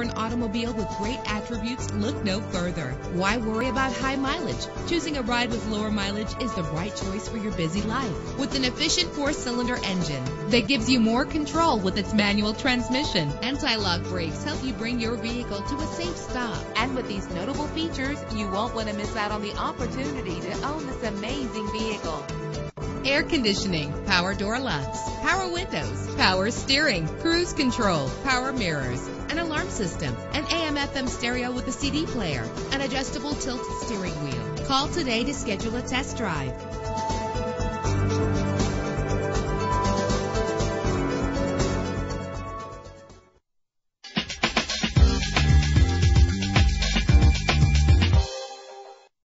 for an automobile with great attributes, look no further. Why worry about high mileage? Choosing a ride with lower mileage is the right choice for your busy life. With an efficient 4-cylinder engine that gives you more control with its manual transmission, anti-lock brakes help you bring your vehicle to a safe stop. And with these notable features, you won't want to miss out on the opportunity to own this amazing vehicle. Air conditioning, power door locks, power windows, power steering, cruise control, power mirrors, an alarm system, an AM/FM stereo with a CD player, an adjustable tilt steering wheel. Call today to schedule a test drive.